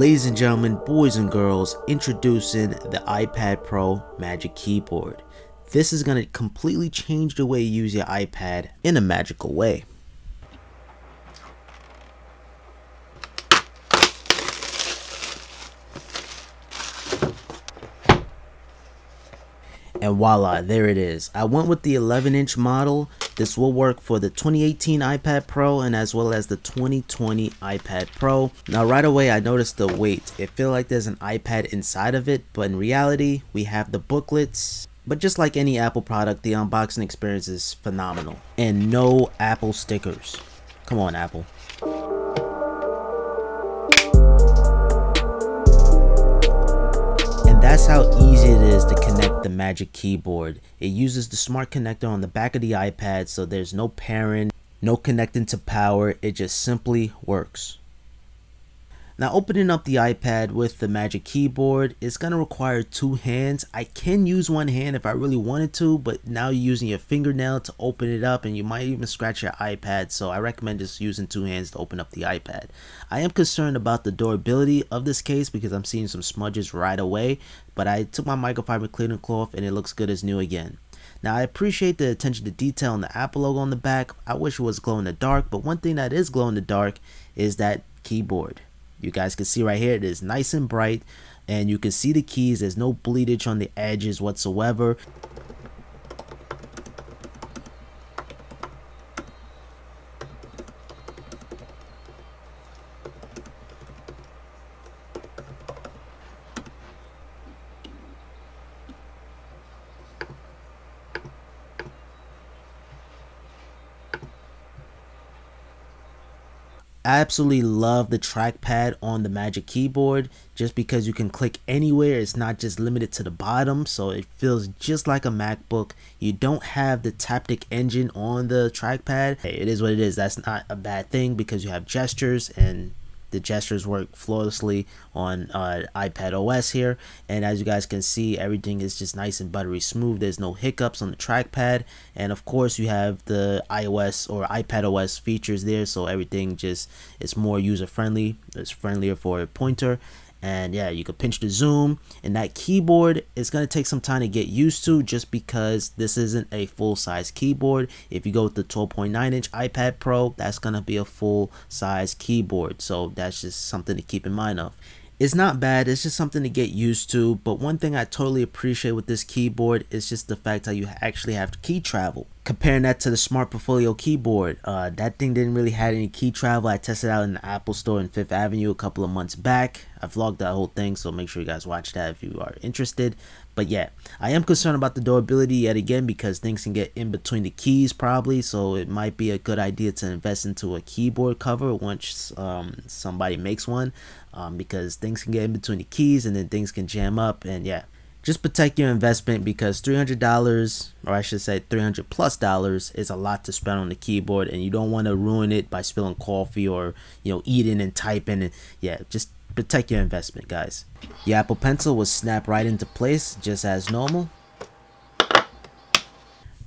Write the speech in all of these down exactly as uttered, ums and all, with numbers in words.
Ladies and gentlemen, boys and girls, introducing the iPad Pro Magic Keyboard. This is going to completely change the way you use your iPad in a magical way. And voila, there it is. I went with the eleven inch model. This will work for the twenty eighteen iPad Pro and as well as the twenty twenty iPad Pro. Now right away I noticed the weight. It feels like there's an iPad inside of it, but in reality we have the booklets. But just like any Apple product, the unboxing experience is phenomenal. And no Apple stickers. Come on, Apple. That's how easy it is to connect the Magic Keyboard. It uses the smart connector on the back of the iPad, so there's no pairing, no connecting to power, it just simply works. Now opening up the iPad with the Magic Keyboard is going to require two hands. I can use one hand if I really wanted to, but now you're using your fingernail to open it up and you might even scratch your iPad, so I recommend just using two hands to open up the iPad. I am concerned about the durability of this case because I'm seeing some smudges right away, but I took my microfiber cleaning cloth and it looks good as new again. Now I appreciate the attention to detail and the Apple logo on the back. I wish it was glow in the dark, but one thing that is glow in the dark is that keyboard. You guys can see right here, it is nice and bright, and you can see the keys. There's no bleedage on the edges whatsoever. I absolutely love the trackpad on the Magic Keyboard just because you can click anywhere. It's not just limited to the bottom, so it feels just like a MacBook. You don't have the Taptic engine on the trackpad. Hey, it is what it is. That's not a bad thing because you have gestures, and the gestures work flawlessly on uh, iPadOS here. And as you guys can see, everything is just nice and buttery smooth. There's no hiccups on the trackpad. And of course you have the iOS or iPadOS features there. So everything just is more user friendly. It's friendlier for a pointer. And yeah, you could pinch the zoom, and that keyboard is going to take some time to get used to just because this isn't a full-size keyboard. If you go with the twelve point nine inch iPad Pro, that's going to be a full-size keyboard, so that's just something to keep in mind of. It's not bad, it's just something to get used to, but one thing I totally appreciate with this keyboard is just the fact that you actually have key travel. Comparing that to the Smart Portfolio keyboard, uh, that thing didn't really have any key travel. I tested out in the Apple Store in Fifth Avenue a couple of months back. I vlogged that whole thing, so make sure you guys watch that if you are interested. But yeah, I am concerned about the durability yet again because things can get in between the keys probably, so it might be a good idea to invest into a keyboard cover once um, somebody makes one um, because things can get in between the keys and then things can jam up, and yeah. Just protect your investment because three hundred dollars, or I should say three hundred plus dollars, is a lot to spend on the keyboard, and you don't want to ruin it by spilling coffee or, you know, eating and typing. And yeah, just protect your investment, guys. Your Apple Pencil will snap right into place just as normal.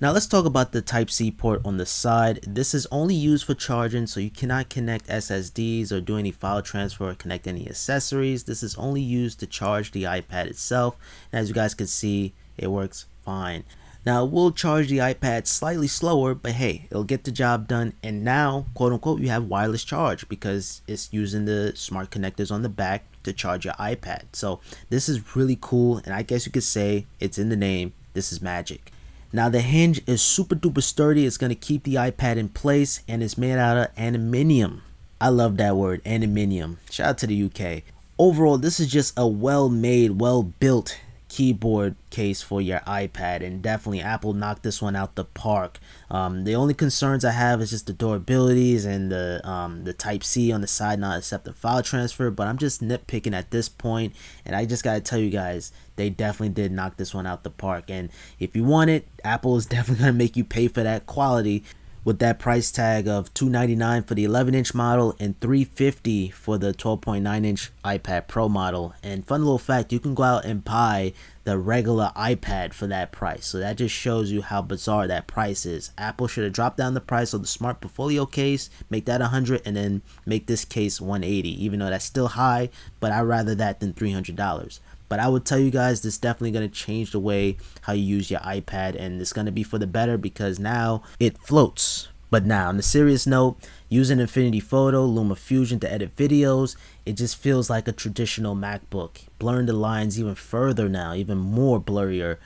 Now let's talk about the Type C port on the side. This is only used for charging, so you cannot connect S S Ds or do any file transfer or connect any accessories. This is only used to charge the iPad itself, and as you guys can see, it works fine. Now it will charge the iPad slightly slower, but hey, it'll get the job done, and now, quote unquote, you have wireless charge because it's using the smart connectors on the back to charge your iPad. So this is really cool, and I guess you could say it's in the name, this is magic. Now the hinge is super duper sturdy. It's going to keep the iPad in place, and it's made out of aluminium. I love that word, aluminium. Shout out to the U K. Overall, this is just a well-made, well-built keyboard case for your iPad, and definitely Apple knocked this one out the park. Um, the only concerns I have is just the durabilities and the um, the Type C on the side not accepting file transfer, but I'm just nitpicking at this point, and I just gotta tell you guys, they definitely did knock this one out the park, and if you want it, Apple is definitely gonna make you pay for that quality with that price tag of two ninety-nine for the eleven inch model and three fifty for the twelve point nine inch iPad Pro model. And fun little fact, you can go out and buy the regular iPad for that price. So that just shows you how bizarre that price is. Apple should have dropped down the price of the Smart Portfolio case, make that one hundred dollars, and then make this case one hundred eighty dollars, even though that's still high, but I'd rather that than three hundred dollars. But I would tell you guys, this is definitely going to change the way how you use your iPad, and it's going to be for the better because now it floats. But now, on a serious note, using Infinity Photo, LumaFusion to edit videos, it just feels like a traditional MacBook. Blurring the lines even further now, even more blurrier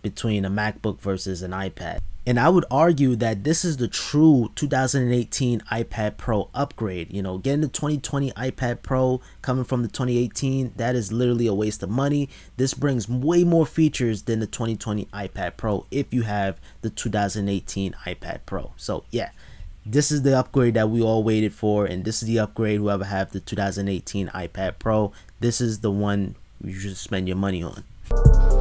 between a MacBook versus an iPad. And I would argue that this is the true two thousand eighteen iPad Pro upgrade. You know, getting the twenty twenty iPad Pro coming from the twenty eighteen, that is literally a waste of money. This brings way more features than the twenty twenty iPad Pro if you have the two thousand eighteen iPad Pro. So yeah, this is the upgrade that we all waited for, and this is the upgrade whoever have the two thousand eighteen iPad Pro. This is the one you should spend your money on.